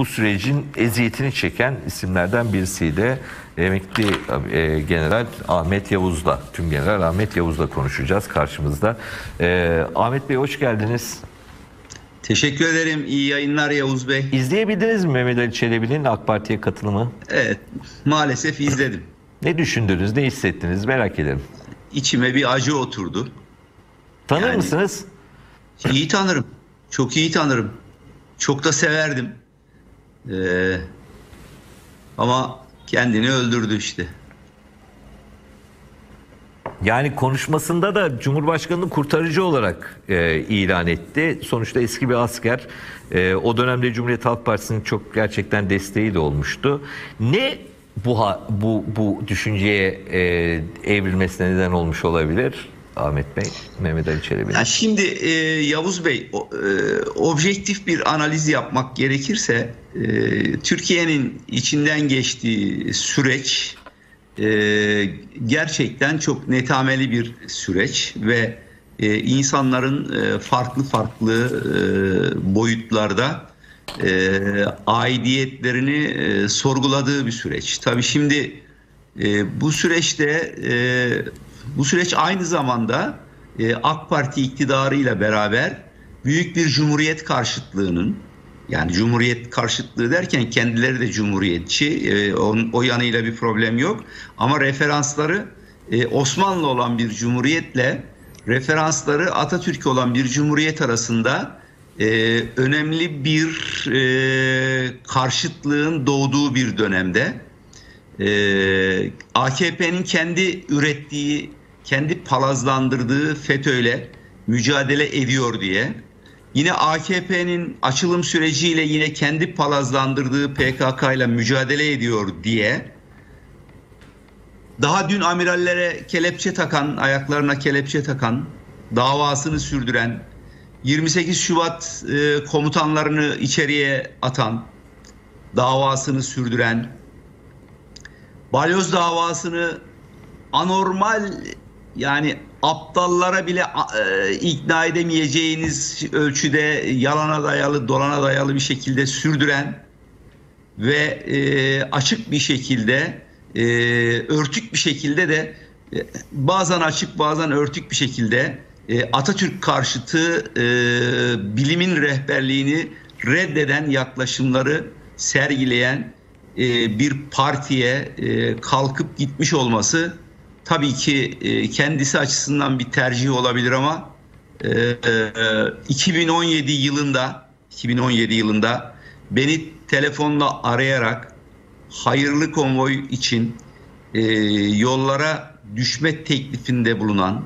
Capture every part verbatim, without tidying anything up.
bu sürecin eziyetini çeken isimlerden birisi de emekli e, General Ahmet Yavuz'la, tüm General Ahmet Yavuz'la konuşacağız karşımızda. E, Ahmet Bey, hoş geldiniz. Teşekkür ederim. İyi yayınlar Yavuz Bey. İzleyebildiniz mi Mehmet Ali Çelebi'nin AK Parti'ye katılımı? Evet, maalesef izledim. Ne düşündünüz, ne hissettiniz, merak ederim. İçime bir acı oturdu. Tanır yani, mısınız? İyi tanırım. Çok iyi tanırım. Çok da severdim. Ee, ama kendini öldürdü işte. Yani konuşmasında da Cumhurbaşkanı'nı kurtarıcı olarak e, ilan etti. Sonuçta eski bir asker. E, o dönemde Cumhuriyet Halk Partisi'nin çok gerçekten desteği de olmuştu. Ne bu bu, bu düşünceye e, evrilmesine neden olmuş olabilir Ahmet Bey, Mehmet Ali Çelebi? Yani şimdi e, Yavuz Bey, o, e, objektif bir analiz yapmak gerekirse e, Türkiye'nin içinden geçtiği süreç e, gerçekten çok netameli bir süreç ve e, insanların e, farklı farklı e, boyutlarda e, aidiyetlerini e, sorguladığı bir süreç. Tabii şimdi e, bu süreçte e, Bu süreç aynı zamanda e, AK Parti iktidarıyla beraber büyük bir cumhuriyet karşıtlığının, yani cumhuriyet karşıtlığı derken kendileri de cumhuriyetçi, e, on, o yanıyla bir problem yok. Ama referansları e, Osmanlı olan bir cumhuriyetle referansları Atatürk olan bir cumhuriyet arasında e, önemli bir e, karşıtlığın doğduğu bir dönemde. Ee, A K P'nin kendi ürettiği, kendi palazlandırdığı FETÖ'yle mücadele ediyor diye, yine A K P'nin açılım süreciyle yine kendi palazlandırdığı P K K'yla mücadele ediyor diye, daha dün amirallere kelepçe takan, ayaklarına kelepçe takan, davasını sürdüren, yirmi sekiz Şubat e, komutanlarını içeriye atan, davasını sürdüren, Balyoz davasını anormal, yani aptallara bile e, ikna edemeyeceğiniz ölçüde yalana dayalı, dolana dayalı bir şekilde sürdüren ve e, açık bir şekilde, e, örtük bir şekilde de e, bazen açık bazen örtük bir şekilde e, Atatürk karşıtı e, bilimin rehberliğini reddeden yaklaşımları sergileyen bir partiye kalkıp gitmiş olması tabii ki kendisi açısından bir tercih olabilir ama iki bin on yedi yılında iki bin on yedi yılında beni telefonla arayarak hayırlı konvoy için yollara düşme teklifinde bulunan,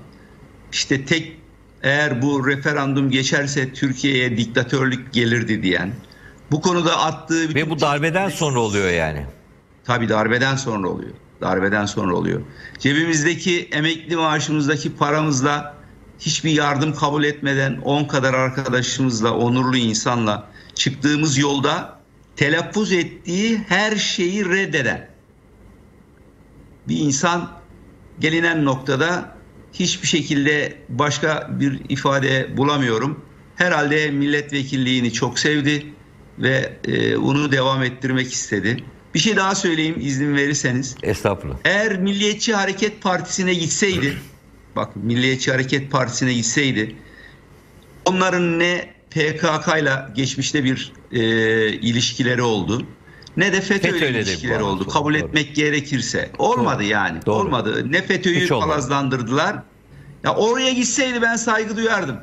işte tek eğer bu referandum geçerse Türkiye'ye diktatörlük gelirdi diyen, bu konuda attığı... Ve bu darbeden sonra oluyor yani. Tabii darbeden sonra oluyor. Darbeden sonra oluyor. Cebimizdeki, emekli maaşımızdaki paramızla, hiçbir yardım kabul etmeden on kadar arkadaşımızla, onurlu insanla çıktığımız yolda telaffuz ettiği her şeyi reddeden bir insan gelinen noktada hiçbir şekilde başka bir ifade bulamıyorum. Herhalde milletvekilliğini çok sevdi ve e, onu devam ettirmek istedi. Bir şey daha söyleyeyim izin verirseniz. Estağfurullah. Eğer Milliyetçi Hareket Partisi'ne gitseydi, bak Milliyetçi Hareket Partisi'ne gitseydi, onların ne P K K'yla geçmişte bir e, ilişkileri oldu, ne de FETÖ'yle ilişkileri oldu. Doğru, kabul doğru. etmek gerekirse. Olmadı doğru. yani. Doğru. Olmadı. Ne FETÖ'yü palazlandırdılar. Ya oraya gitseydi ben saygı duyardım.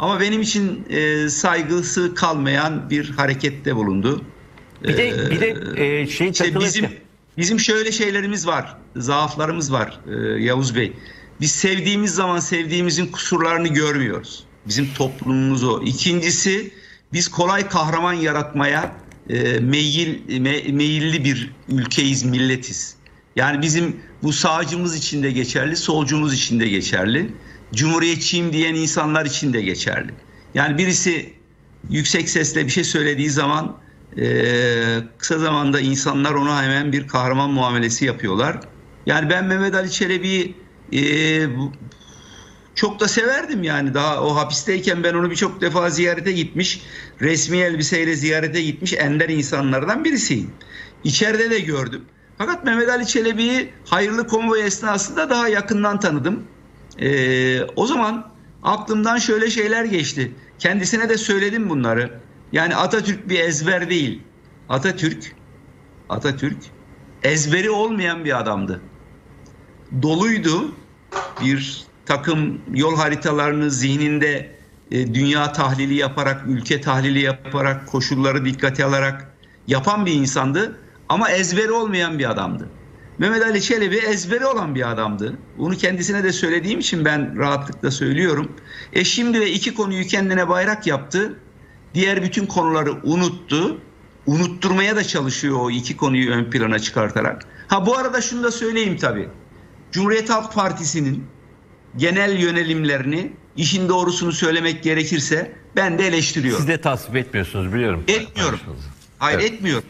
Ama benim için e, saygısı kalmayan bir harekette bulundu. Bir de, bir de e, şey işte bizim, bizim şöyle şeylerimiz var, zaaflarımız var e, Yavuz Bey. Biz sevdiğimiz zaman sevdiğimizin kusurlarını görmüyoruz. Bizim toplumumuz o. İkincisi, biz kolay kahraman yaratmaya e, meyil, me, meyilli bir ülkeyiz, milletiz. Yani bizim bu sağcımız için de geçerli, solcumuz için de geçerli. Cumhuriyetçiyim diyen insanlar için de geçerli. Yani birisi yüksek sesle bir şey söylediği zaman e, kısa zamanda insanlar ona hemen bir kahraman muamelesi yapıyorlar. Yani ben Mehmet Ali Çelebi'yi e, Çok da severdim yani, daha o hapisteyken ben onu birçok defa ziyarete gitmiş, resmi elbiseyle ziyarete gitmiş ender insanlardan birisiyim. İçeride de gördüm. Fakat Mehmet Ali Çelebi'yi hayırlı konvoy esnasında daha yakından tanıdım. Ee, o zaman aklımdan şöyle şeyler geçti. Kendisine de söyledim bunları. Yani Atatürk bir ezber değil. Atatürk, Atatürk ezberi olmayan bir adamdı. Doluydu bir takım yol haritalarını zihninde e, dünya tahlili yaparak, ülke tahlili yaparak, koşulları dikkate alarak yapan bir insandı. Ama ezberi olmayan bir adamdı. Mehmet Ali Çelebi ezberi olan bir adamdı. Bunu kendisine de söylediğim için ben rahatlıkla söylüyorum. E şimdi de iki konuyu kendine bayrak yaptı. Diğer bütün konuları unuttu. Unutturmaya da çalışıyor o iki konuyu ön plana çıkartarak. Ha bu arada şunu da söyleyeyim tabii. Cumhuriyet Halk Partisi'nin genel yönelimlerini, işin doğrusunu söylemek gerekirse, ben de eleştiriyorum. Siz de tasvip etmiyorsunuz biliyorum. Etmiyorum. Hayır, evet, etmiyorum.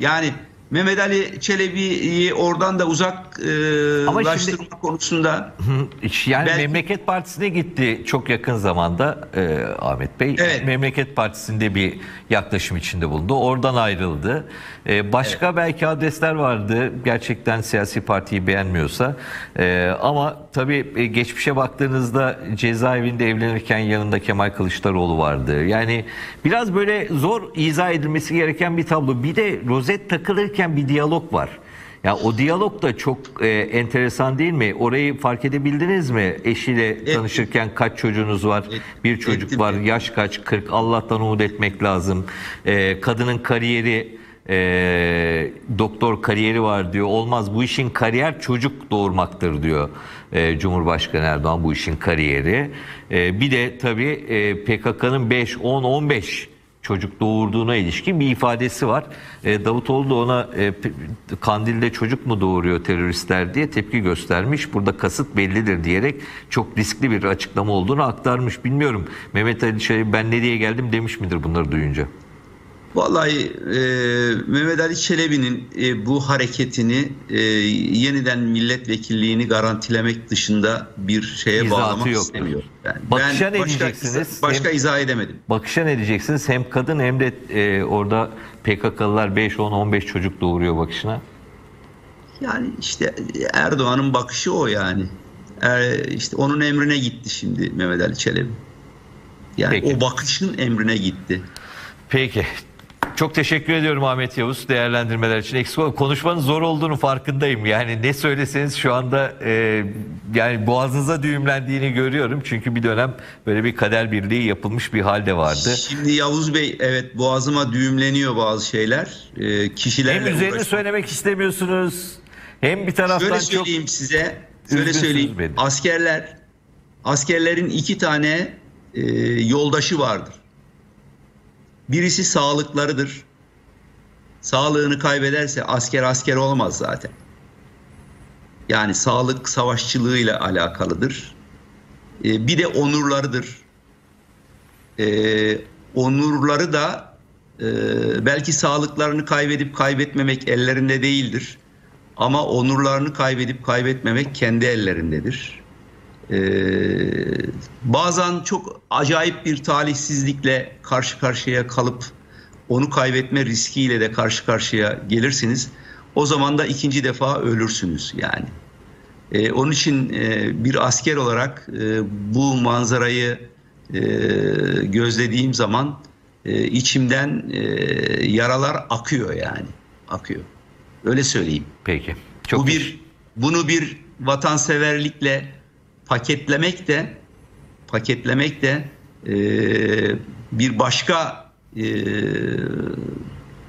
Yani Mehmet Ali Çelebi'yi oradan da uzaklaştırma e, konusunda. Yani belki... Memleket Partisi'ne gitti çok yakın zamanda e, Ahmet Bey. Evet. Memleket Partisi'nde bir yaklaşım içinde bulundu. Oradan ayrıldı. E, başka evet, belki adresler vardı. Gerçekten siyasi partiyi beğenmiyorsa. E, ama tabii geçmişe baktığınızda cezaevinde evlenirken yanında Kemal Kılıçdaroğlu vardı. Yani biraz böyle zor izah edilmesi gereken bir tablo. Bir de rozet takılırken bir diyalog var. Ya yani o diyalog da çok e, enteresan değil mi? Orayı fark edebildiniz mi? Eşiyle ettim, tanışırken kaç çocuğunuz var? Ettim. Bir çocuk ettim, var. Ettim. Yaş kaç? kırk. Allah'tan umut etmek lazım. E, kadının kariyeri e, doktor kariyeri var diyor. Olmaz. Bu işin kariyer çocuk doğurmaktır diyor. E, Cumhurbaşkanı Erdoğan, bu işin kariyeri. E, bir de tabii e, P K K'nın beş, on, on beş çocuk doğurduğuna ilişkin bir ifadesi var. Davutoğlu da ona Kandil'de çocuk mu doğuruyor teröristler diye tepki göstermiş. Burada kasıt bellidir diyerek çok riskli bir açıklama olduğunu aktarmış. Bilmiyorum Mehmet Ali Çelebi ben ne diye geldim demiş midir bunları duyunca? Vallahi e, Mehmet Ali Çelebi'nin e, bu hareketini e, yeniden milletvekilliğini garantilemek dışında bir şeye İzatı bağlamak yok, istemiyor. Yani bakışa ne diyeceksiniz? Başka hem, izah edemedim. Bakışa ne diyeceksiniz? Hem kadın hem de e, orada P K K'lılar beş, on, on beş çocuk doğuruyor bakışına. Yani işte Erdoğan'ın bakışı o yani. E, işte onun emrine gitti şimdi Mehmet Ali Çelebi. Yani peki, o bakışın emrine gitti. Peki. Çok teşekkür ediyorum Ahmet Yavuz değerlendirmeler için. Eksik, konuşmanın zor olduğunu farkındayım. Yani ne söyleseniz şu anda e, yani boğazınıza düğümlendiğini görüyorum. Çünkü bir dönem böyle bir kader birliği yapılmış bir halde vardı. Şimdi Yavuz Bey, evet, boğazıma düğümleniyor bazı şeyler. E, kişilerle hem üzerine uğraşmak söylemek istemiyorsunuz. Hem bir taraftan şöyle söyleyeyim çok size. Şöyle söyleyeyim. Beni. Askerler, askerlerin iki tane e, yoldaşı vardır. Birisi sağlıklarıdır. Sağlığını kaybederse asker asker olmaz zaten. Yani sağlık savaşçılığıyla alakalıdır. Ee, bir de onurlarıdır. Ee, onurları da e, belki sağlıklarını kaybedip kaybetmemek ellerinde değildir. Ama onurlarını kaybedip kaybetmemek kendi ellerindedir. Ee, bazen çok acayip bir talihsizlikle karşı karşıya kalıp onu kaybetme riskiyle de karşı karşıya gelirsiniz. O zaman da ikinci defa ölürsünüz yani. Ee, onun için e, bir asker olarak e, bu manzarayı e, gözlediğim zaman e, içimden e, yaralar akıyor yani. Akıyor. Öyle söyleyeyim. Peki. Çok bu bir, bunu bir vatanseverlikle paketlemek de paketlemek de e, bir başka e,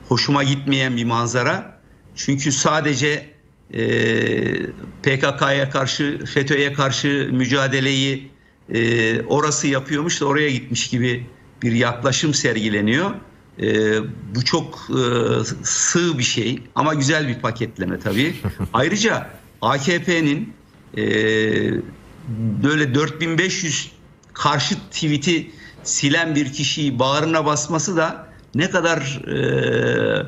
hoşuma gitmeyen bir manzara. Çünkü sadece e, P K K'ya karşı, FETÖ'ye karşı mücadeleyi e, orası yapıyormuş da oraya gitmiş gibi bir yaklaşım sergileniyor. E, bu çok e, sığ bir şey ama güzel bir paketleme tabii. Ayrıca A K P'nin eee böyle dört bin beş yüz karşı tweet'i silen bir kişiyi bağrına basması da ne kadar e,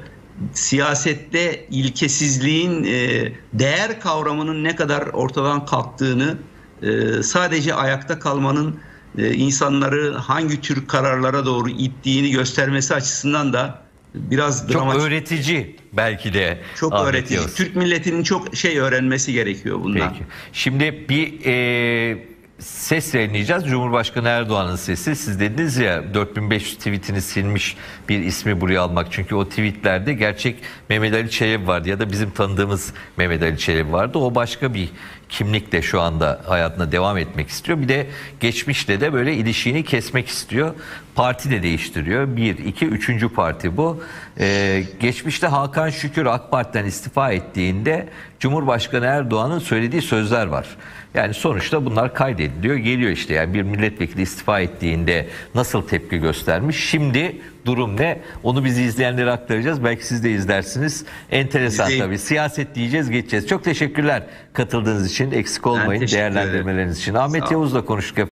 siyasette ilkesizliğin, e, değer kavramının ne kadar ortadan kalktığını e, sadece ayakta kalmanın e, insanları hangi tür kararlara doğru ittiğini göstermesi açısından da biraz çok dramatik. Çok öğretici belki de. Çok öğretici. Diyoruz. Türk milletinin çok şey öğrenmesi gerekiyor bundan. Peki. Şimdi bir e, ses yayınlayacağız. Cumhurbaşkanı Erdoğan'ın sesi. Siz dediniz ya dört bin beş yüz tweetini silmiş bir ismi buraya almak. Çünkü o tweetlerde gerçek Mehmet Ali Çelebi vardı ya da bizim tanıdığımız Mehmet Ali Çelebi vardı. O başka bir kimlikle şu anda hayatına devam etmek istiyor. Bir de geçmişle de böyle ilişiğini kesmek istiyor. Parti de değiştiriyor. Bir, iki, üçüncü parti bu. Ee, geçmişte Hakan Şükür AK Parti'den istifa ettiğinde Cumhurbaşkanı Erdoğan'ın söylediği sözler var. Yani sonuçta bunlar kaydediliyor. Geliyor işte, yani bir milletvekili istifa ettiğinde nasıl tepki göstermiş. Şimdi durum ne? Onu bizi izleyenlere aktaracağız. Belki siz de izlersiniz. Enteresan tabii. Siyaset diyeceğiz, geçeceğiz. Çok teşekkürler katıldığınız için. Eksik olmayın değerlendirmeleriniz için. Ahmet Yavuz'la konuştuk.